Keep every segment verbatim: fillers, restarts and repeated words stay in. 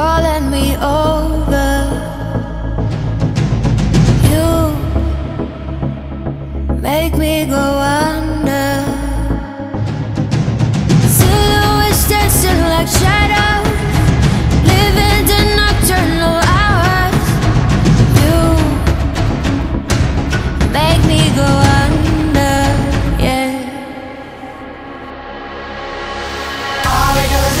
calling me over. You make me go under. Silhouettes dancing like shadows, living the nocturnal hours. You make me go under, yeah. All we do is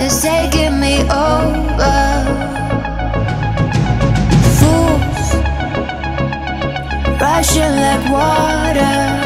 it's taking me over. Fools rushing like water.